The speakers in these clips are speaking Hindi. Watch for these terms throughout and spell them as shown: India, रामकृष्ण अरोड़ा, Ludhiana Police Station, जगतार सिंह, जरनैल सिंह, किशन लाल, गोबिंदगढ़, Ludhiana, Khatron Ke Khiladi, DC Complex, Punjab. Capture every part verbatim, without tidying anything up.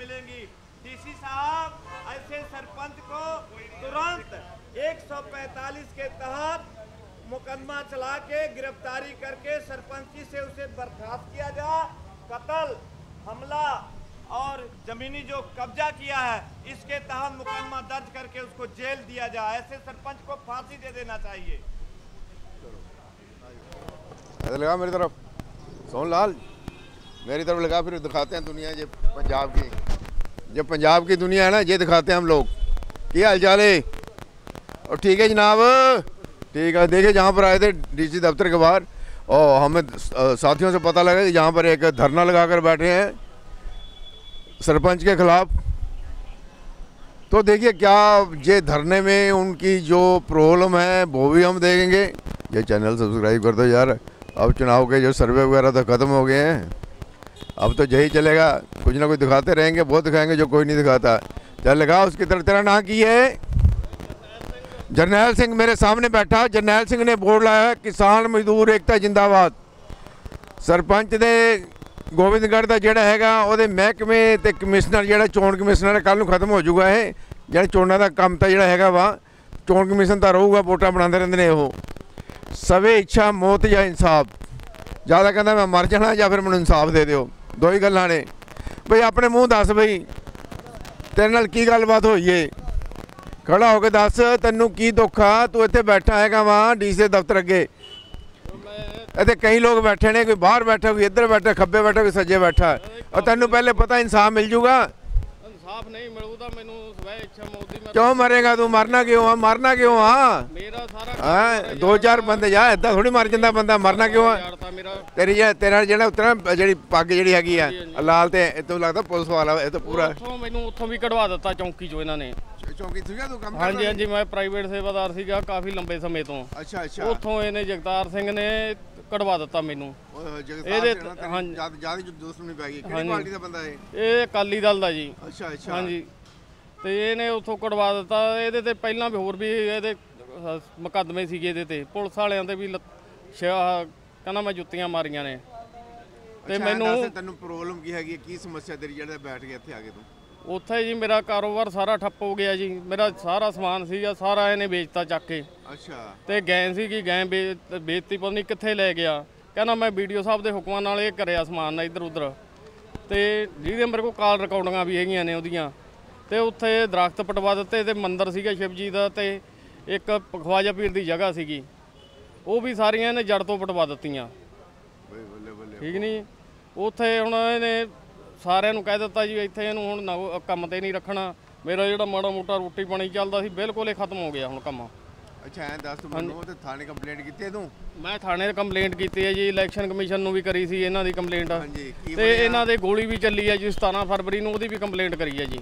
मिलेंगी। डीसी साहब ऐसे सरपंच को तुरंत एक सौ पैंतालीस के तहत मुकदमा चला के गिरफ्तारी करके सरपंची से उसे बर्खास्त किया जाए। कत्ल, हमला और जमीनी जो कब्जा किया है इसके तहत मुकदमा दर्ज करके उसको जेल दिया जाए। ऐसे सरपंच को फांसी दे देना चाहिए। लगा मेरी तरफ सोनलाल, मेरी तरफ लगा, फिर दिखाते हैं दुनिया। ये पंजाब की, जब पंजाब की दुनिया है ना, ये दिखाते हैं हम लोग। क्या हाल चाल है? और ठीक है जनाब, ठीक है। देखिए जहाँ पर आए थे डीसी दफ्तर के बाहर, और हमें साथियों से पता लगा कि यहाँ पर एक धरना लगा कर बैठे हैं सरपंच के खिलाफ। तो देखिए क्या ये धरने में उनकी जो प्रॉब्लम है वो भी हम देखेंगे। ये चैनल सब्सक्राइब कर दो यार। अब चुनाव के जो सर्वे वगैरह तो ख़त्म हो गए हैं, अब तो यही चलेगा। कुछ ना कुछ दिखाते रहेंगे, बहुत दिखाएंगे जो कोई नहीं दिखाता। चल लगा, उसकी तरफ तेरा ना की है। जरनैल सिंह मेरे सामने बैठा, जरनैल सिंह ने बोर्ड लाया किसान मजदूर एकता जिंदाबाद। सरपंच दे गोबिंदगढ़ का जोड़ा हैगा, वो महकमे तो कमिश्नर जोड़ा चोन कमिश्नर है, कल खत्म हो जाएगा है। जो चोणों का काम तो जोड़ा है वा चोन कमीशन तो रहूगा, वोटा बनाते रहते हैं। वो सवे इच्छा मौत या इंसाफ, ज़्यादा कहता मैं मर जाना या फिर मैं इंसाफ दे दो, दो ही गल्लां ने। भाई अपने मूँह दस बई, तेरे नाल की गलबात होई है, खड़ा होकर दस, तेनों की दुख आ? तू इत्थे बैठा हैगा वा डीसी दफ्तर अगे, इत्थे कई लोग बैठे ने, कोई बाहर बैठा, कोई इधर बैठा, खब्बे बैठा, कोई सज्जे बैठा, और तेनों पहले पता इंसाफ मिल जूगा? क्यों मरेगा तू? मरना क्यों आ? मरना क्यों आ? दो चार बंदे जा, ऐसा थोड़ी मर जाता बंदा। मरना क्यों आ? तेरी तेरा जो उतना जी पग जी हैगी है लाल, तो इतो लगता पुलिस वाला तो पूरा। मैंने उतों भी कढ़वा दिता चौंकी चो इन्होंने। चौंकी थी तू काम? हाँ जी हाँ जी, मैं प्राइवेट सेवादार सीगा काफ़ी लंबे समय तो। अच्छा अच्छा। उतों इन्हें जगतार सिंह ने कढ़वा दिता मैनू। ये अकाली दल का जी। अच्छा अच्छा। हाँ जी, तो इन्हें उतों कढ़वा दिता। ये पहला भी होर भी ये मुकदमे से पुलिस वाले भी कहना मैं जुत्तियां मारिया ने। तो मैनूं तैनूं प्रॉब्लम की हैगी, की समस्या तेरी जिहड़ा बैठ गया इत्थे आके तूं? उत्थे जी मेरा कारोबार सारा ठप्प हो गया जी, मेरा सारा समान सीगा सारा इन्हें बेचता चक के। अच्छा। तो गैं सीगी, गैं बेच बेचती पता नहीं कित्थे लै गया। कहना मैं वीडियो साहब के हुक्मां नाल ये करिया समान इधर उधर। तो जिहदे मेरे कोल काल रिकॉर्डिंगां भी हैगियां ने उहदियां। तो उत्थे दरख्त पटवा दित्ते, तो मंदिर सीगा शिव जी का, तो एक ख्वाजा पीर की जगह सीगी, वो भी सारियां इन्हें जड़ तो पटवा दित्तियां। ठीक नहीं, उत्थे हुण इहने सारिਆਂ ਨੂੰ ਕਹਿ ਦਿੱਤਾ ਜੀ ਇੱਥੇ ਇਹਨੂੰ ਹੁਣ ਨਾ ਕੰਮ ਤੇ ਨਹੀਂ ਰੱਖਣਾ। ਮੇਰਾ ਜਿਹੜਾ ਮਾੜਾ ਮੋਟਾ ਰੋਟੀ ਪਾਣੀ ਚੱਲਦਾ ਸੀ ਬਿਲਕੁਲ ਹੀ ਖਤਮ ਹੋ ਗਿਆ ਹੁਣ ਕੰਮ। ਅੱਛਾ ਐਂ ਦੱਸ ਤੂੰ ਮੈਨੂੰ, ਤੇ ਥਾਣੇ ਕੰਪਲੇਂਟ ਕੀਤੀ ਹੈ ਤੂੰ? ਮੈਂ ਥਾਣੇ ਕੰਪਲੇਂਟ ਕੀਤੀ ਹੈ ਜੀ, ਇਲੈਕਸ਼ਨ ਕਮਿਸ਼ਨ ਨੂੰ ਵੀ ਕਰੀ ਸੀ ਇਹਨਾਂ ਦੀ ਕੰਪਲੇਂਟ। ਹਾਂਜੀ। ਤੇ ਇਹਨਾਂ ਦੇ ਗੋਲੀ ਵੀ ਚੱਲੀ ਹੈ ਜੀ ਸਤਾਰਾਂ ਫਰਵਰੀ ਨੂੰ, ਉਹਦੀ ਵੀ ਕੰਪਲੇਂਟ ਕਰੀ ਹੈ ਜੀ।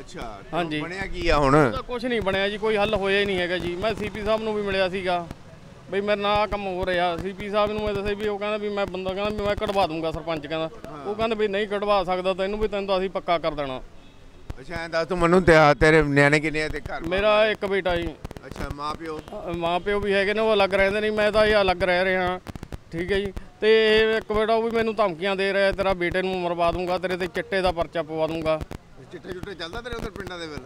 ਅੱਛਾ। ਹਾਂਜੀ। ਬਣਿਆ ਕੀ ਆ ਹੁਣ? ਕੁਝ ਨਹੀਂ ਬਣਿਆ ਜੀ, ਕੋਈ ਹੱਲ ਹੋਇਆ ਹੀ ਨਹੀਂ ਹੈਗਾ ਜੀ। ਮੈਂ ਸੀਪੀ ਸਾਹਿਬ ਨੂੰ ਵੀ ਮਿਲਿਆ ਸੀਗਾ ਬਈ ਮੇਰੇ ਨਾਲ ਆਹ ਕੰਮ ਹੋ ਰਿਹਾ। ਸੀਪੀ ਸਾਹਿਬ ਨੂੰ ਇਹ ਦੱਸਿਆ ਵੀ ਉਹ ਕਹਿੰਦਾ ਵੀ ਮੈਂ ਬੰਦਾ ਕਹਿੰਦਾ ਵੀ ਮੈਂ ਕਢਵਾ ਦੂੰਗਾ ਸਰਪੰਚ ਕਹਿੰਦਾ। ਉਹ ਕਹਿੰਦਾ ਵੀ ਨਹੀਂ ਕਢਵਾ ਸਕਦਾ ਤੈਨੂੰ ਵੀ, ਤੈਨੂੰ ਤਾਂ ਅਸੀਂ ਪੱਕਾ ਕਰ ਦੇਣਾ। ਅੱਛਾ ਐਂ ਦੱਸ ਤੂੰ ਮੈਨੂੰ, ਤੇਰੇ ਨਿਆਣੇ ਕਿੰਨੇ ਆ ਤੇ ਘਰ? ਮੇਰਾ ਇੱਕ ਬੇਟਾ ਜੀ। ਅੱਛਾ। ਮਾਂ ਪਿਓ? ਮਾਂ ਪਿਓ ਵੀ ਹੈਗੇ ਨੇ, ਉਹ ਅਲੱਗ ਰਹਿੰਦੇ ਨਹੀਂ, ਮੈਂ ਤਾਂ ਇਹ ਅਲੱਗ ਰਹਿ ਰਿਹਾ। ਠੀਕ ਹੈ ਜੀ। ਤੇ ਇਹ ਇੱਕ ਬੇਟਾ ਉਹ ਵੀ ਮੈਨੂੰ ਧਮਕੀਆਂ ਦੇ ਰਿਹਾ, ਤੇਰਾ ਬੇਟੇ ਨੂੰ ਮਰਵਾ ਦੂੰਗਾ, ਤੇਰੇ ਤੇ ਚਿੱਟੇ ਦਾ ਪਰਚਾ ਪਵਾ ਦੂੰਗਾ। ਚਿੱਟੇ ਚੁੱਟੇ ਚੱਲਦਾ ਤੇਰੇ ਉਧਰ ਪਿੰਡਾਂ ਦੇ ਵੱਲ?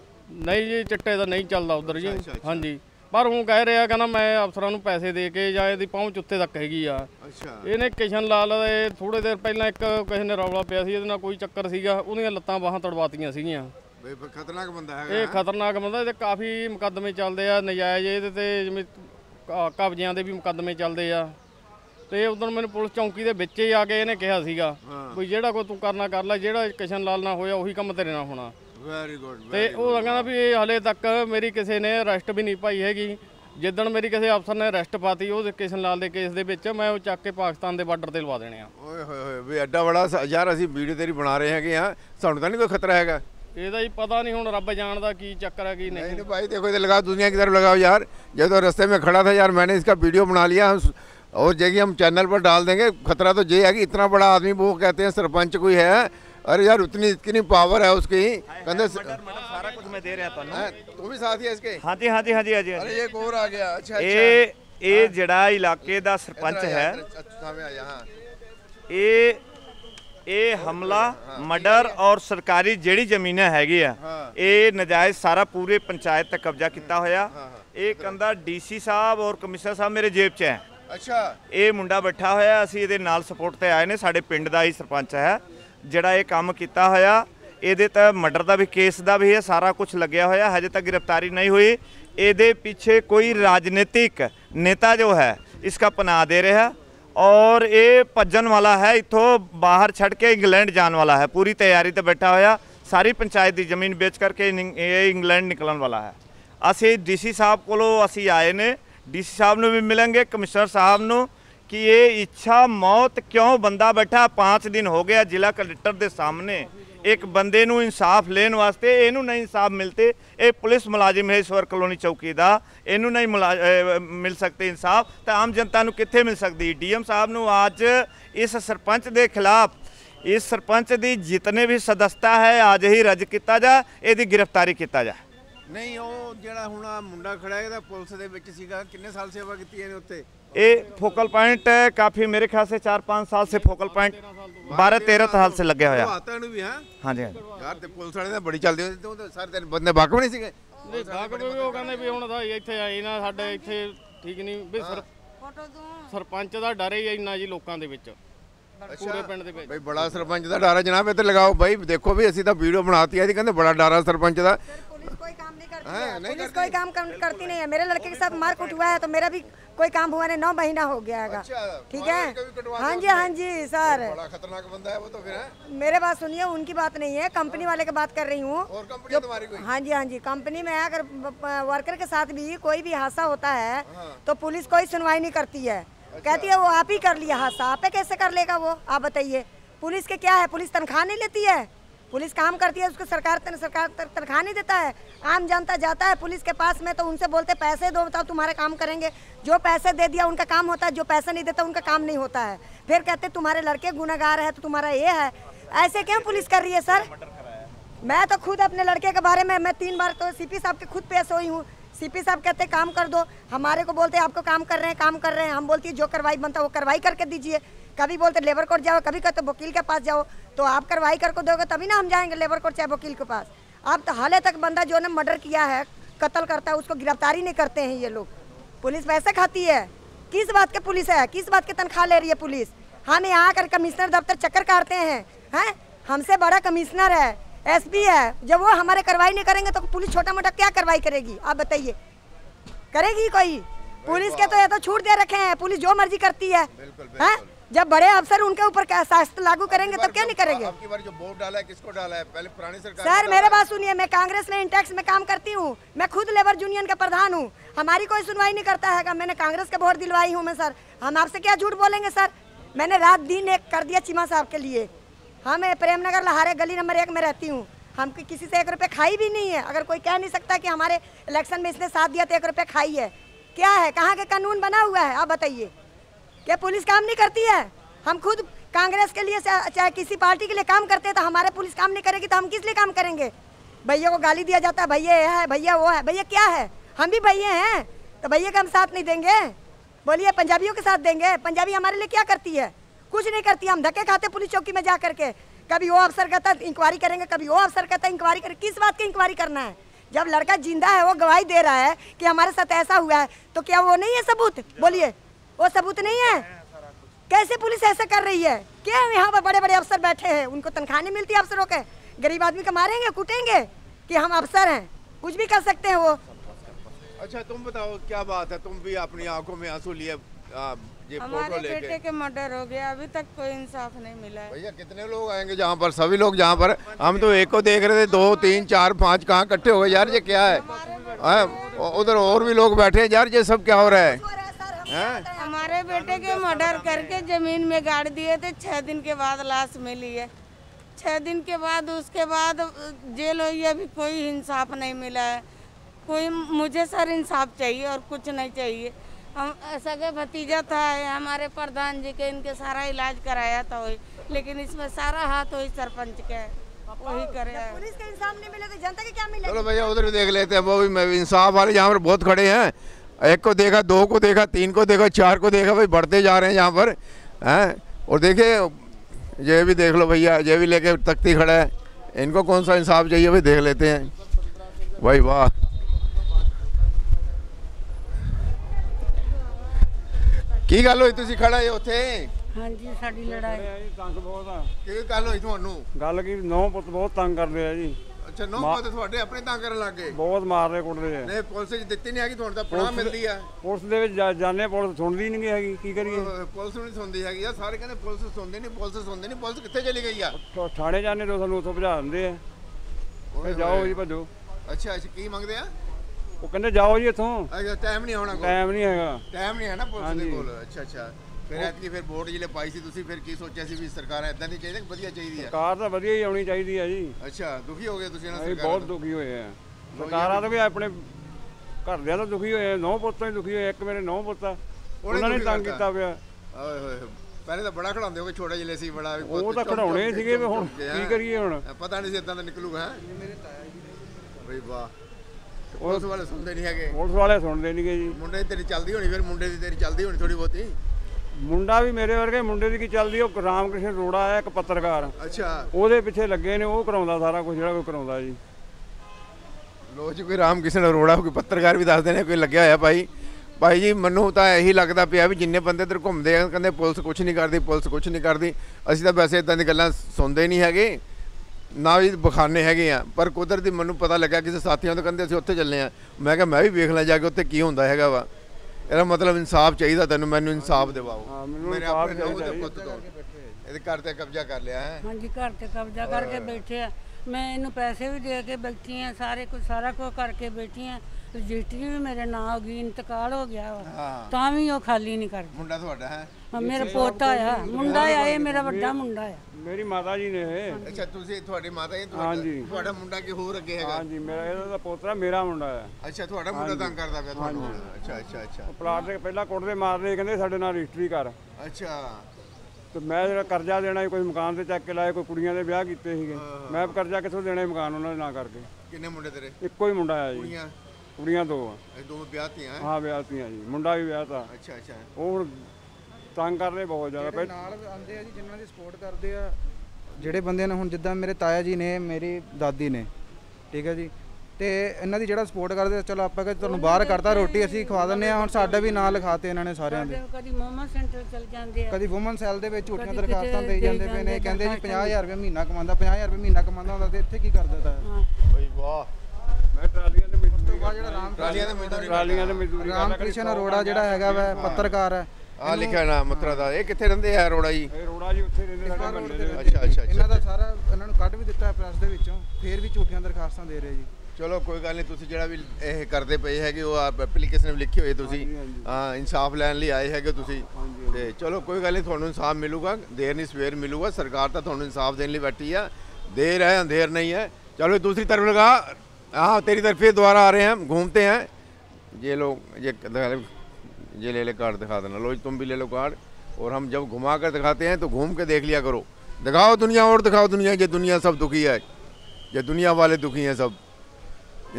ਨਹੀਂ ਜੀ, ਚਿੱਟੇ ਦਾ नहीं ਚੱਲਦਾ ਉਧਰ ਜੀ। ਹਾਂਜੀ। पर हूँ कह रहा कहना मैं अफसरों को पैसे दे के जाए दी पहुँच उत्ते तक हैगी आ। अच्छा। इन्हें किशन लाल थोड़े देर पहला एक किसी ने रौला पिया सी, इहदे नाल कोई चक्कर सीगा, उहदियां लत्तां बाहां तड़वातीआं सीगीआं। खतरनाक बंदा है ये, खतरनाक बंदा। इहदे काफ़ी मुकदमे चलते आ नजायज़, इहदे ते जिवें कब्जियां दे भी मुकदमे चलते आ। ते उधर मैनूं पुलिस चौंकी दे विच ही आ के इहने कहा सीगा कोई जेड़ा कोई तू करना कर लै, जेड़ा किशन लाल नाल होया उही काम तेरे नाल होना। Very good. ਤੇ ਉਹ ਕਹਿੰਦਾ ਵੀ ਹਲੇ ਤੱਕ ਮੇਰੀ ਕਿਸੇ ਨੇ ਅਰੈਸਟ ਵੀ ਨਹੀਂ ਪਾਈ ਹੈਗੀ। ਜਿੱਦਣ ਮੇਰੀ ਕਿਸੇ ਅਫਸਰ ਨੇ ਅਰੈਸਟ ਪਾਤੀ ਉਹ ਕਿਸ਼ਨ ਲਾਲ ਦੇ ਕੇਸ ਦੇ ਵਿੱਚ, ਮੈਂ ਉਹ ਚੱਕ ਕੇ ਪਾਕਿਸਤਾਨ ਦੇ ਬਾਰਡਰ ਤੇ ਲਵਾ ਦੇਣੇ ਆ। ਓਏ ਹੋਏ ਹੋਏ ਵੀ ਐਡਾ ਬੜਾ ਯਾਰ, ਅਸੀਂ ਵੀਡੀਓ ਤੇਰੀ ਬਣਾ ਰਹੇ ਹੈਗੇ ਆ, ਸਾਨੂੰ ਤਾਂ ਨਹੀਂ ਕੋਈ ਖਤਰਾ ਹੈਗਾ ਇਹਦਾ ਹੀ? ਪਤਾ ਨਹੀਂ ਹੁਣ ਰੱਬ ਜਾਣਦਾ ਕੀ ਚੱਕਰ ਹੈ ਕੀ ਨਹੀਂ। ਭਾਈ ਦੇਖੋ ਇਹ ਲਗਾਓ, ਦੁਨੀਆ ਕੀ ਤਰਫ ਲਗਾਓ ਯਾਰ। ਜਦੋਂ ਰਸਤੇ ਮੈਂ ਖੜਾ ਥਾ ਯਾਰ, ਮੈਨੇ ਇਸਕਾ ਵੀਡੀਓ ਬਣਾ ਲਿਆ और जगह हम चैनल पर डाल देंगे। खतरा तो ये है कि इतना बड़ा आदमी, वो कहते हैं सरपंच कोई है, अरे यार उतनी इतनी पावर है उसकी। कंधे सारा कुछ मैं दे रहा था, तू भी साथ ही है इसके? हाँ जी हाँ जी हाँ जी हाँ जी। अरे ये कोर आ गया। अच्छा। ये ये जड़ा इलाके दा सरपंच है, ये ये हमला मर्डर और सरकारी जिहड़ी जमीन हैगी आ ये नजायज़ सारा पूरे पंचायत तक कब्जा किया होया। ये कहंदा डीसी साहब और कमिश्नर साहब मेरे जेब च है। अच्छा ये मुंडा बैठा होया, असीं इहदे नाल सपोर्ट ते आए ने, साडे पिंड दा ही सरपंच है जिहड़ा ये काम किया होया। इहदे ते मर्डर दा भी केस दा भी है सारा कुछ लग्या होया, हजे तक गिरफ्तारी नहीं हुई। इहदे पीछे कोई राजनीतिक नेता जो है इसका पनाह दे रहा है और ये भजन वाला है, इतों बाहर छड़ के इंग्लैंड जाने वाला है, पूरी तैयारी तो बैठा होया। सारी पंचायत की जमीन बेच करके ये इंग्लैंड निकलन वाला है। असी डीसी साहब को असी आए ने, डीसी साहब ने भी मिलेंगे, कमिश्नर साहब न कि ये इच्छा मौत क्यों बंदा बैठा। पाँच दिन हो गया जिला कलेक्टर के सामने एक बंदे नू इंसाफ लेने वास्ते, इनू नहीं इंसाफ मिलते। ये पुलिस मुलाजिम है ईश्वर कॉलोनी चौकी का, इनू नहीं मुला मिल सकते इंसाफ, तो आम जनता नू कित्थे मिल सकती। डी एम साहब नू आज इस सरपंच के खिलाफ, इस सरपंच की जितने भी सदस्यता है आज ही रज किया जा, इसकी गिरफ्तारी किया जा। नहीं जो हूँ मुंडा खड़ा है पुलिस दे विच सीगा, कितने साल सेवा की है उत्ते? ये फोकल पॉइंट काफ़ी मेरे ख्याल से चार पाँच साल से फोकल पॉइंट बारह तेरह साल से लगे हुआ। हाँ जी यार बड़ी चलती सारे बंदे वाकफ नहीं सीगे, वाकफ भी वो कहते भी हुण इत्थे आए ना साडे इत्थे ठीक नहीं भी सरपंच दा डर ही इन्ना जी लोकां दे विच। अच्छा भाई बड़ा सरपंच दा डर है जनाब, इत्थे लगाओ भाई देखो भी असीं तां वीडियो बनाती है कहते बड़ा डर है सरपंच दा। कोई काम नहीं करती है, है नहीं पुलिस कोई काम करती नहीं है। मेरे लड़के के साथ मारपीट हुआ है तो मेरा भी कोई काम हुआ नहीं, नौ महीना हो गया है। अच्छा, ठीक है। हाँ जी हाँ जी सर बड़ा खतरनाक बंदा है वो तो फिर है। मेरे बात सुनिए, उनकी बात नहीं है, कंपनी वाले की बात कर रही हूँ। हाँ जी हाँ जी कंपनी में अगर वर्कर के साथ भी कोई भी हादसा होता है तो पुलिस कोई सुनवाई नहीं करती है, कहती है वो आप ही कर लिया हादसा, आप कैसे कर लेगा वो, आप बताइए। पुलिस के क्या है, पुलिस तनख्वाह नहीं लेती है, पुलिस काम करती है, उसको सरकार तन, सरकार तनख्वाह नहीं देता है। आम जनता जाता है पुलिस के पास में तो उनसे बोलते पैसे दो तब तुम्हारा काम करेंगे, जो पैसे दे दिया उनका काम होता है, जो पैसा नहीं देता उनका काम नहीं होता है। फिर कहते तुम्हारे लड़के गुनहगार है तो तुम्हारा ये है, ऐसे क्यों पुलिस कर रही है सर? मैं तो खुद अपने लड़के के बारे में मैं तीन बार तो सी पी साहब के खुद पेश हुई हूँ। सी पी साहब कहते काम कर दो, हमारे को बोलते आपको काम कर रहे हैं काम कर रहे हैं, हम बोलती जो कार्रवाई बनता है वो कार्रवाई करके दीजिए। कभी बोलते लेबर कोर्ट जाओ, कभी कहते वकील के पास जाओ, तो आप कार्रवाई करके दोगे तभी ना हम जाएंगे लेबर कोर्ट चाहे वकील के पास। आप तो हाले तक बंदा जो ने मर्डर किया है, कत्ल करता है, उसको गिरफ्तारी नहीं करते हैं ये लोग। पुलिस पैसे खाती है, किस बात की पुलिस है, किस बात की तनख्वाह ले रही है पुलिस? हम यहाँ आकर कमिश्नर दफ्तर चक्कर काटते हैं, हैं हमसे बड़ा कमिश्नर है, एस पी है, जब वो हमारे कार्रवाई नहीं करेंगे तो पुलिस छोटा मोटा क्या कार्रवाई करेगी, आप बताइए? करेगी कोई? पुलिस के तो ये तो छूट दे रखे हैं, पुलिस जो मर्जी करती है। जब बड़े अफसर उनके ऊपर शास्त्र लागू करेंगे तब क्या नहीं करेंगे? आपकी बार जो वोट डाला है किसको डाला है? पहले पुरानी सरकार सर मेरे बात सुनिए, मैं कांग्रेस में इंटेक्स में काम करती हूँ, मैं खुद लेबर यूनियन का प्रधान हूँ, हमारी कोई सुनवाई नहीं करता है। मैंने कांग्रेस का वोट दिलवाई हूँ मैं सर, हम आपसे क्या झूठ बोलेंगे सर? मैंने रात दिन एक कर दिया चीमा साहब के लिए। हाँ मैं प्रेम नगर लहारे गली नंबर एक में रहती हूँ, हम किसी से एक रुपये खाई भी नहीं है। अगर कोई कह नहीं सकता कि हमारे इलेक्शन में इसने साथ दिया तो एक रुपये खाई है, क्या है? कहाँ के कानून बना हुआ है आप बताइए? क्या पुलिस काम नहीं करती है? हम खुद कांग्रेस के लिए चाहे किसी पार्टी के लिए काम करते हैं तो हमारे पुलिस काम नहीं करेगी तो हम किस लिए काम करेंगे? भैया को गाली दिया जाता है, भैया यह है, भैया वो है, भैया क्या है? हम भी भैया हैं तो भैया का हम साथ नहीं देंगे? बोलिए पंजाबियों के साथ देंगे? पंजाबी हमारे लिए क्या करती है? कुछ नहीं करती। हम धक्के खाते पुलिस चौकी में जा करके, कभी वो अफसर कहता इंक्वायरी करेंगे, कभी वो अफसर कहता इंक्वायरी करें। किस बात की इंक्वायरी करना है? जब लड़का जिंदा है वो गवाही दे रहा है कि हमारे साथ ऐसा हुआ है तो क्या वो नहीं है सबूत? बोलिए वो सबूत नहीं है? कैसे पुलिस ऐसा कर रही है? क्या यहाँ पर बड़े बड़े अफसर बैठे हैं, उनको तनख्वाह नहीं मिलती अफसरों के? गरीब आदमी को मारेंगे कूटेंगे कि हम अफसर हैं कुछ भी कर सकते हैं वो? अच्छा तुम बताओ क्या बात है, तुम भी अपनी आंखों में आंसू लिए ये हमारे बेटे के मर्डर हो गया, अभी तक कोई इंसाफ नहीं मिला है। भैया कितने लोग आएंगे जहाँ पर, सभी लोग जहाँ पर, हम तो एक को देख रहे थे, दो तीन चार पाँच कहाँ इकट्ठे हो गए यार, ये क्या है? उधर और भी लोग बैठे हैं यार, ये सब क्या हो रहा है? हमारे बेटे के मर्डर करके जमीन में गाड़ दिए थे, छह दिन के बाद लाश मिली है, छह दिन के बाद उसके बाद जेल हुई है, अभी कोई इंसाफ नहीं मिला है। कोई मुझे सर इंसाफ चाहिए और कुछ नहीं चाहिए। हम सगे भतीजा था हमारे प्रधान जी के, इनके सारा इलाज कराया था वही, लेकिन इसमें सारा हाथ वही सरपंच का है, वही करे। पुलिस का इंसाफ नहीं मिला तो जनता के क्या मिलेगा? चलो भैया उधर भी देख लेते हैं, वो भी इंसाफ वाले यहाँ पर बहुत खड़े हैं, एक को देखा, दो को देखा, तीन को देखा, चार को देखा, भाई बढ़ते जा रहे हैं यहाँ पर हैं। और देखिए ये भी देख लो भैया, ये भी लेके तख्ती खड़ा है, इनको कौन सा इंसाफ चाहिए भाई, देख लेते हैं भाई। वाह, की गल हुई तुसी खड़ा हो उथे? हां जी, साडी लड़ाई तंग बहुत आ। की गल हुई थानू? गल की नौ पुत बहुत तंग करदे आ जी। अच्छा, नौ पुत ਤੁਹਾਡੇ ਆਪਣੇ ਤੰਗ ਕਰਨ ਲੱਗ ਗਏ? ਬਹੁਤ ਮਾਰਦੇ ਕੁੱਟਦੇ ਆ। ਨਹੀਂ ਪੁਲਿਸ ਜੀ ਦਿੱਤੀ ਨਹੀਂ ਹੈਗੀ ਤੁਹਾਨੂੰ ਤਾਂ ਪਨਾਹ ਮਿਲਦੀ ਆ? ਪੁਲਿਸ ਦੇ ਵਿੱਚ ਜਾਣੇ ਪੁਲਿਸ ਸੁਣਦੀ ਨਹੀਂ ਹੈਗੀ, ਕੀ ਕਰੀਏ? ਪੁਲਿਸ ਨੂੰ ਨਹੀਂ ਸੁਣਦੀ ਹੈਗੀ ਯਾਰ, ਸਾਰੇ ਕਹਿੰਦੇ ਪੁਲਿਸ ਸੁਣਦੀ ਨਹੀਂ, ਪੁਲਿਸ ਸੁਣਦੀ ਨਹੀਂ, ਪੁਲਿਸ ਕਿੱਥੇ ਚਲੀ ਗਈ ਆ? ਥਾਣੇ ਜਾਣੇ ਤੋਂ ਸਾਨੂੰ ਉੱਥੋਂ ਭਜਾ ਦਿੰਦੇ ਆ, ਫੇ ਜਾਓ ਜੀ ਭੱਜੋ। ਅੱਛਾ ਅੱਛਾ, ਕੀ ਮੰਗਦੇ ਆ? ਉਹ ਕਹਿੰਦੇ ਜਾਓ ਜੀ ਇੱਥੋਂ। ਅੱਛਾ, ਟਾਈਮ ਨਹੀਂ ਆਉਣਾ? ਟਾਈਮ ਨਹੀਂ ਹੈਗਾ, ਟਾਈਮ ਨਹੀਂ ਹੈ ਨਾ ਪੁਲਿਸ ਦੇ ਕੋਲ। ਅੱਛਾ ਅੱਛਾ, ਫਿਰ ਐਤਕੀ ਫਿਰ ਵੋਟ ਜਿਲੇ ਪਾਈ ਸੀ ਤੁਸੀਂ, ਫਿਰ ਕੀ ਸੋਚਿਆ ਸੀ ਵੀ ਸਰਕਾਰ ਐਦਾਂ ਦੀ ਚਾਹੀਦੀ ਵਧੀਆ ਚਾਹੀਦੀ ਆ? ਸਰਕਾਰ ਤਾਂ ਵਧੀਆ ਹੀ ਆਉਣੀ ਚਾਹੀਦੀ ਆ ਜੀ। ਅੱਛਾ, ਦੁਖੀ ਹੋ ਗਏ ਤੁਸੀਂ ਇਹਨਾਂ ਸਰਕਾਰ ਤੋਂ? ਬਹੁਤ ਦੁਖੀ ਹੋਏ ਆ ਸਰਕਾਰਾਂ ਤੋਂ ਵੀ, ਆਪਣੇ ਘਰਦਿਆਂ ਤੋਂ ਦੁਖੀ ਹੋਏ, ਨੌ ਪੁੱਤਾਂ ਤੋਂ ਦੁਖੀ ਹੋਏ। ਇੱਕ ਮੇਰੇ ਨੌ ਪੁੱਤਾਂ ਉਹਨਾਂ ਨੇ ਤੰਗ ਕੀਤਾ ਪਿਆ। ਓਏ ਹੋਏ, ਪਹਿਲੇ ਤਾਂ ਬੜਾ ਖੜਾਉਂਦੇ ਹੋਗੇ, ਛੋਟੇ ਜਿਲੇ ਸੀ ਬੜਾ। ਉਹ ਤਾਂ ਖੜਾਉਣੇ ਸੀਗੇ, ਹੁਣ ਕੀ ਕਰੀਏ, ਹੁਣ ਪਤਾ ਨਹੀਂ ਸੀ ਇਦਾਂ ਦਾ ਨਿਕਲੂਗਾ। ਬਈ ਵਾਹ, ਪੁਲਿਸ ਵਾਲੇ ਸੁਣਦੇ ਨਹੀਂ ਹੈਗੇ? ਪੁਲਿਸ ਵਾਲੇ ਸੁਣਦੇ ਨਹੀਂ ਜੀ। ਮੁੰਡੇ ਤੇਰੀ ਚੱਲਦੀ ਹੋਣੀ ਫਿਰ, ਮੁੰਡੇ ਦੀ ਤੇਰੀ ਚੱਲਦੀ ਹੋਣੀ ਥੋੜੀ ਬਹੁਤੀ? ਮੁੰਡਾ ਵੀ ਮੇਰੇ ਵਰਗੇ, ਮੁੰਡੇ ਦੀ ਕੀ ਚੱਲਦੀ? ਉਹ ਰਾਮਕ੍ਰਿਸ਼ਨ ਰੋੜਾ ਆਇਆ ਇੱਕ ਪੱਤਰਕਾਰ। ਅੱਛਾ, ਉਹਦੇ ਪਿੱਛੇ ਲੱਗੇ ਨੇ, ਉਹ ਕਰਾਉਂਦਾ ਸਾਰਾ ਕੁਝ ਜਿਹੜਾ ਕੋਈ ਕਰਾਉਂਦਾ ਜੀ। ਲੋ ਜੀ, ਕੋਈ ਰਾਮਕ੍ਰਿਸ਼ਨ ਅਰੋੜਾ ਕੋਈ ਪੱਤਰਕਾਰ ਵੀ ਦੱਸਦੇ ਨੇ ਕੋਈ ਲੱਗਿਆ ਹੋਇਆ। ਭਾਈ ਭਾਈ ਜੀ, ਮੈਨੂੰ ਤਾਂ ਇਹੀ ਲੱਗਦਾ ਪਿਆ ਵੀ ਜਿੰਨੇ ਬੰਦੇ ਇੱਧਰ ਘੁੰਮਦੇ ਆ ਕਹਿੰਦੇ ਪੁਲਿਸ ਕੁਛ ਨਹੀਂ ਕਰਦੀ, ਪੁਲਿਸ ਕੁਛ ਨਹੀਂ ਕਰਦੀ। ਅਸੀਂ ਤਾਂ ਵੈਸੇ ਇੱਦਾਂ ਦੀ ਗੱਲਾਂ ਸੁਣਦੇ ਨਹੀਂ ਹੈਗੇ, ਨਾ ਵੀ ਵਿਖਾਣੇ ਹੈਗੇ ਆ, ਪਰ ਕੁਦਰਤੀ ਮੈਨੂੰ ਪਤਾ ਲੱਗਾ ਕਿਸੇ ਸਾਥੀਆਂ ਤੋਂ, ਕਹਿੰਦੇ ਅਸੀਂ ਉੱਥੇ ਚੱਲੇ ਆ। ਮੈਂ ਕਿਹਾ ਮੈਂ ਵੀ ਵੇਖ ਲਾਂ ਜਾ ਕੇ ਉੱਥੇ ਕੀ ਹੁੰਦਾ ਹੈਗਾ ਵਾ। ਇਹਦਾ ਮਤਲਬ ਇਨਸਾਫ ਚਾਹੀਦਾ ਤੈਨੂੰ? ਮੈਨੂੰ ਇਨਸਾਫ ਦਿਵਾਓ, ਮੇਰੇ ਆਪਣੇ ਲੋਕ ਦੇ ਪੁੱਤ ਤੋਂ। ਇਹਦੇ ਘਰ ਤੇ ਕਬਜ਼ਾ ਕਰ ਲਿਆ ਹੈ? ਹਾਂਜੀ, ਘਰ ਤੇ ਕਬਜ਼ਾ ਕਰਕੇ ਬੈਠੇ ਆ। ਮੈਂ ਇਹਨੂੰ ਪੈਸੇ ਵੀ ਦੇ ਕੇ ਬੈਠੀ ਆ, ਸਾਰੇ ਕੁਝ ਸਾਰਾ ਕੁਝ ਕਰਕੇ ਬੈਠੀ ਆ। ਰਜਿਸਟਰੀ ਵੀ ਮੇਰੇ ਨਾਂ ਹੋ ਗਈ, ਇੰਤਕਾਲ ਹੋ ਗਿਆ ਵਾ, ਤਾਂ ਵੀ ਉਹ ਖਾਲੀ ਨਹੀਂ ਕਰਦਾ। ਮੁੰਡਾ ਤੁਹਾਡਾ ਹੈ? ਮੇਰਾ ਪੋਤਾ ਆ, ਮੁੰਡਾ ਆ ਇਹ, ਮੇਰਾ ਵੱਡਾ ਮੁੰਡਾ ਆ। ਮੇਰੀ ਮਾਤਾ ਜੀ ਨੇ। ਅੱਛਾ, ਤੁਸੀਂ ਤੁਹਾਡੀ ਮਾਤਾ ਜੀ? ਹਾਂਜੀ। ਤੁਹਾਡਾ ਮੁੰਡਾ ਕਿ ਹੋਰ ਅੱਗੇ ਹੈਗਾ? ਹਾਂਜੀ, ਮੇਰਾ ਇਹਦਾ ਪੋਤਰਾ, ਮੇਰਾ ਮੁੰਡਾ ਆ। ਅੱਛਾ, ਤੁਹਾਡਾ ਮੁੰਡਾ ਤੰਗ ਕਰਦਾ ਪਿਆ ਤੁਹਾਨੂੰ? ਅੱਛਾ ਅੱਛਾ ਅੱਛਾ। ਪਲਾਟ ਦੇ ਪਹਿਲਾਂ ਕੁੱਟਦੇ ਮਾਰਦੇ, ਕਹਿੰਦੇ ਸਾਡੇ ਨਾਲ ਰਜਿਸਟਰੀ ਕਰ। ਅੱਛਾ, ਤੇ ਮੈਂ ਜਿਹੜਾ ਕਰਜ਼ਾ ਦੇਣਾ ਸੀ, ਕੋਈ ਮਕਾਨ ਤੇ ਚੱਕ ਕੇ ਲਾਏ, ਕੋਈ ਕੁੜੀਆਂ ਦੇ ਵਿਆਹ ਕੀਤੇ ਸੀਗੇ, ਮੈਂ ਕਰਜ਼ਾ ਕਿੱਥੋਂ ਦੇਣਾ ਸੀ ਮਕਾਨ ਉਹਨਾਂ ਦੇ ਨਾਂ ਕਰਕੇ? ਕਿੰਨੇ ਮੁੰਡੇ ਤੇਰੇ? ਇੱਕੋ ਹੀ ਮੁੰਡਾ ਆ ਜੀ। ਕੁੜੀਆਂ ਦੋ ਆ? ਦੋ ਵਿਆਹ ਤੇ ਆ? ਹਾਂ, ਵਿਆਹ ਤੇ ਆ ਜੀ, ਮੁੰਡਾ ਵੀ ਵਿਆਹ ਤਾ। ਅੱਛਾ ਅੱਛਾ। ਉਹ ਹੁਣ ਤੰਗ ਕਰਦੇ ਬਹੁਤ ਜ਼ਿਆਦਾ। ਪਹਿਲੇ ਨਾਲ ਆਉਂਦੇ ਆ ਜੀ ਜਿਨ੍ਹਾਂ ਦੀ ਸਪੋਰਟ ਕਰਦੇ ਆ ਜਿਹੜੇ ਬੰਦੇ ਨੇ, ਹੁਣ ਜਿੱਦਾਂ ਮੇਰੇ ਤਾਇਆ ਜੀ ਨੇ, ਮੇਰੀ ਦਾਦੀ ਨੇ, ਠੀਕ ਹੈ ਜੀ, ਤੇ ਇਹਨਾਂ ਦੀ ਜਿਹੜਾ ਸਪੋਰਟ ਕਰਦੇ, ਚਲੋ ਆਪਾਂ ਕਿ ਤੁਹਾਨੂੰ ਬਾਹਰ ਕਰਤਾ, ਰੋਟੀ ਅਸੀਂ ਖਵਾ ਦਿੰਦੇ ਆ, ਹੁਣ ਸਾਡਾ ਵੀ ਨਾਂ ਲਿਖਾਤੇ ਇਹਨਾਂ ਨੇ ਸਾਰਿਆਂ ਦੇ। ਕਦੀ ਵੂਮਨ ਸੈਂਟਰ ਚਲ ਜਾਂਦੇ ਆ, ਕਦੀ ਵੂਮਨ ਸੈਲ ਦੇ ਵਿੱਚ ਝੂਠੀਆਂ ਦਰਖਾਸਤਾਂ ਦੇਈ ਜਾਂਦੇ ਪਏ ਨੇ। ਕਹਿੰਦੇ ਜੀ ਪੰਜਾਹ ਹਜ਼ਾਰ ਰੁਪਏ ਮਹੀਨਾ ਕਮਾਉਂਦਾ, ਪੰਜਾਹ ਹਜ਼ਾਰ ਰੁਪਏ ਮਹੀਨਾ ਕਮਾਉਂਦਾ ਹੁੰਦਾ ਤੇ ਇੱਥੇ ਕੀ ਕਰਦਾ ਤਾ? ਬਈ ਵਾਹ, ਮੈਂ ਟਰਾਲੀਆਂ ਦੇ ਮਜ਼ਦੂਰ, ਜਿਹੜਾ ਰਾਮ ਟਰਾਲੀਆਂ ਦੇ ਮਜ਼ਦੂਰ ਰਾਮਕ੍ਰਿਸ਼ਨ ਅਰੋੜਾ ਜਿਹੜਾ ਹੈਗਾ ਵਾ ਪੱਤਰਕਾਰ ਹੈ, ਆ ਲਿਖਿਆ ਨਾ ਮਤਰਾ ਦਾ। ਇਹ ਕਿੱਥੇ ਰਹਿੰਦੇ ਆ ਅਰੋੜਾ ਜੀ? ਅਰੋੜਾ ਜੀ ਉੱਥੇ ਰਹਿੰਦੇ ਸਾਡੇ ਬੰਦੇ ਦੇ। ਅੱਛਾ ਅੱਛਾ, ਇਹਨਾਂ ਦਾ ਸਾਰਾ ਇਹਨਾਂ ਨੂੰ ਕੱਢ ਵੀ ਦਿੱਤਾ ਪ੍ਰੈਸ ਦੇ ਵਿੱਚੋਂ, ਫੇਰ ਵੀ ਝੂਠੀਆਂ ਦਰਖਾਸਤਾਂ ਦੇ ਰਹੇ ਜੀ। ਚਲੋ ਕੋਈ ਗੱਲ ਨਹੀਂ, ਤੁਸੀਂ ਜਿਹੜਾ ਵੀ ਇਹ ਕਰਦੇ ਪਏ ਹੈਗੇ, ਉਹ ਐਪਲੀਕੇਸ਼ਨ ਲਿਖੀ ਹੋਈ ਤੁਸੀਂ, ਹਾਂ ਇਨਸਾਫ ਲੈਣ ਲਈ ਆਏ ਹੈਗੇ ਤੁਸੀਂ, ਤੇ ਚਲੋ ਕੋਈ ਗੱਲ ਨਹੀਂ, ਤੁਹਾਨੂੰ ਇਨਸਾਫ ਮਿਲੂਗਾ, ਦੇਰ ਨਹੀਂ ਸਵੇਰ ਮਿਲੂਗਾ। ਸਰਕਾਰ ਤਾਂ ਤੁਹਾਨੂੰ ਇਨਸਾਫ ਦੇਣ ਲਈ ਬੈਠੀ ਆ, देर है अंधेर नहीं है। चलो दूसरी तरफ लगा, हाँ तेरी तरफ फिर दोबारा आ रहे हैं, हम घूमते हैं। ये लोग ये ये ले ले कार्ड दिखा देना। लो तुम भी ले लो कार्ड, और हम जब घुमा कर दिखाते हैं तो घूम के देख लिया करो। दिखाओ दुनिया, और दिखाओ दुनिया, ये दुनिया सब दुखी है, ये दुनिया वाले दुखी हैं, सब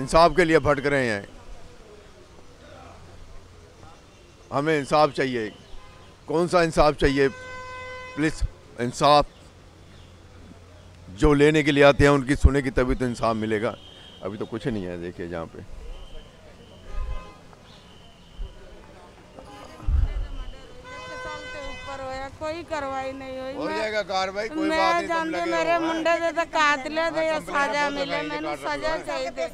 इंसाफ के लिए भटक रहे हैं। हमें इंसाफ चाहिए। कौन सा इंसाफ चाहिए? पुलिस इंसाफ जो लेने के लिए आते हैं उनकी सुने की, तभी तो इंसाफ मिलेगा। अभी तो कुछ नहीं है। देखिए जहाँ पे कोई कार्रवाई नहीं हुई, हो जाएगा कार्रवाई, कोई बात नहीं। जानते मेरे मुंडे से तो कातिल दे या सजा मिले, मैंने सजा चाहिए थी,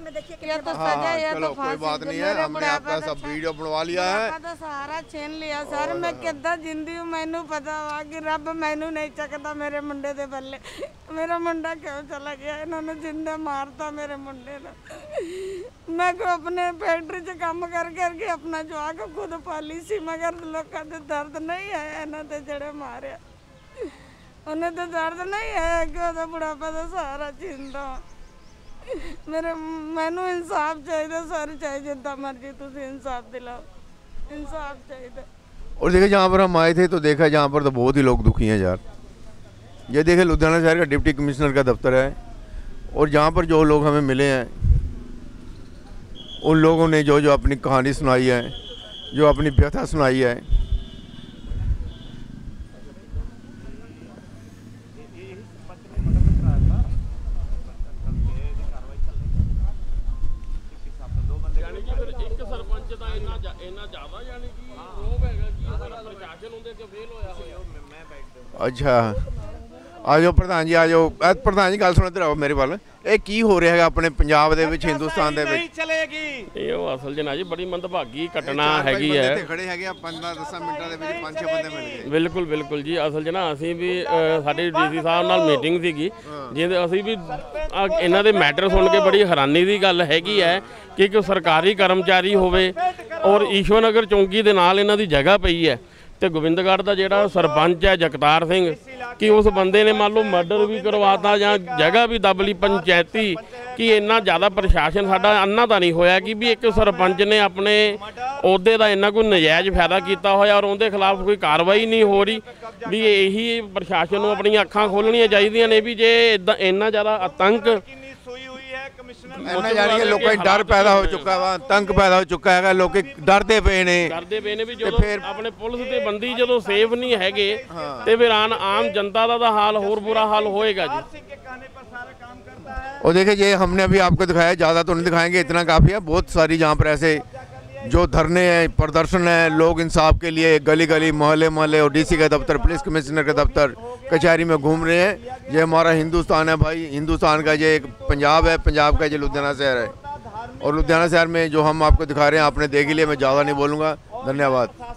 या तो सजा या तो फांसी। कोई बात नहीं है, हमने आपका सब वीडियो बनवा लिया है, मेरा तो सारा छीन लिया सर। मैं कितना जिंदी हूँ, मैनू पता हुआ कि रब मैनू नहीं चकता मेरे मुंडे दे बल्ले। मेरा मुंडा क्यों चला गया? इन्होंने जिंदा मारता मेरे मुंडे ने। मैं को अपने फैक्ट्री से काम कर करके अपना जुआ को खुद पाली सी, मगर लोगों का दर्द नहीं है, इन्होंने जड़े मारिया उन्हें तो दर्द नहीं है कि वह बुढ़ापा तो सारा जींदा। मेरे मैनू इंसाफ चाहिए सर, चाहे जिदा मर्जी तुम इंसाफ दिलाओ, इंसाफ चाहिए। और देखिए जहाँ पर हम आए थे तो देखा जहाँ पर तो बहुत ही लोग दुखी हैं यार। ये देखे लुधियाना शहर का डिप्टी कमिश्नर का दफ्तर है, और जहाँ पर जो लोग हमें मिले हैं उन लोगों ने जो जो अपनी कहानी सुनाई है, जो अपनी व्यथा सुनाई है, अच्छा आ जाओ प्रधान जी, आ जाओ प्रधान जी, गल सुनो, इधर आओ मेरे वाल। ਇਹ ਕੀ ਹੋ ਰਿਹਾ ਹੈਗਾ ਆਪਣੇ ਪੰਜਾਬ ਦੇ ਵਿੱਚ, ਹਿੰਦੁਸਤਾਨ ਦੇ ਵਿੱਚ? ਨਹੀਂ ਚਲੇਗੀ ਇਹ। ਉਹ ਅਸਲ ਜਨਾਬ ਜੀ ਬੜੀ ਮੰਦਭਾਗੀ ਘਟਨਾ ਹੈਗੀ ਹੈ। ਇੱਥੇ ਖੜੇ ਹੈਗੇ ਆ ਪੰਜ ਦਸ ਮਿੰਟਾਂ ਦੇ ਵਿੱਚ ਪੰਜ ਛੇ ਬੰਦੇ ਮਿਲ ਗਏ। ਬਿਲਕੁਲ ਬਿਲਕੁਲ ਜੀ। ਅਸਲ ਜਨਾਬ ਅਸੀਂ ਵੀ ਸਾਡੇ ਡੀਸੀ ਸਾਹਿਬ ਨਾਲ ਮੀਟਿੰਗ ਸੀਗੀ, ਜਿਹਦੇ ਅਸੀਂ ਵੀ ਇਹਨਾਂ ਦੇ ਮੈਟਰ ਸੁਣ ਕੇ ਬੜੀ ਹੈਰਾਨੀ ਦੀ ਗੱਲ ਹੈਗੀ ਹੈ ਕਿ ਕਿ ਸਰਕਾਰੀ ਕਰਮਚਾਰੀ ਹੋਵੇ ਔਰ ਈਸ਼ਵਰ ਨਗਰ ਚੌਂਕੀ ਦੇ ਨਾਲ ਇਹਨਾਂ ਦੀ ਜਗ੍ਹਾ ਪਈ ਹੈ, ਤੇ ਗੋਬਿੰਦਗੜ੍ਹ ਦਾ ਜਿਹੜਾ ਸਰਪੰਚ ਹੈ ਜਗਤਾਰ ਸਿੰਘ, कि उस बंदे ने मान लो मर्डर भी करवाता या जगह भी दबली पंचायती, कि इन्ना ज़्यादा प्रशासन साडा अन्ना तो नहीं होया कि भी एक सरपंच ने अपने अहदे का इन्ना कोई नजायज़ फायदा किया होया और उनके खिलाफ कोई कार्रवाई नहीं हो रही। भी यही प्रशासन को अपनी अखां खोलनियां चाहिए ने भी जे इदा इन्ना ज़्यादा आतंक डर पैदा हो चुका वा, तंग पैदा हो चुका है, लोग डरते पे ने डरते पे ने भी जो अपने पुलिस के बंदी जो सेफ नहीं है ते फिर आन आम जनता का हाल होर बुरा हाल होएगा जी। और देखिए ये हमने अभी आपको दिखाया, ज़्यादा तो नहीं दिखाएंगे, इतना काफ़ी है। बहुत सारी जहाँ पर ऐसे जो धरने हैं, प्रदर्शन हैं, लोग इंसाफ के लिए गली गली मोहल्ले मोहल्ले और डीसी का दफ्तर, पुलिस कमिश्नर का दफ्तर, कचहरी में घूम रहे हैं। ये हमारा हिंदुस्तान है भाई, हिंदुस्तान का ये एक पंजाब है, पंजाब का ये लुधियाना शहर है। और लुधियाना शहर में जो हम आपको दिखा रहे हैं आपने देख लिया, मैं ज़्यादा नहीं बोलूँगा। धन्यवाद।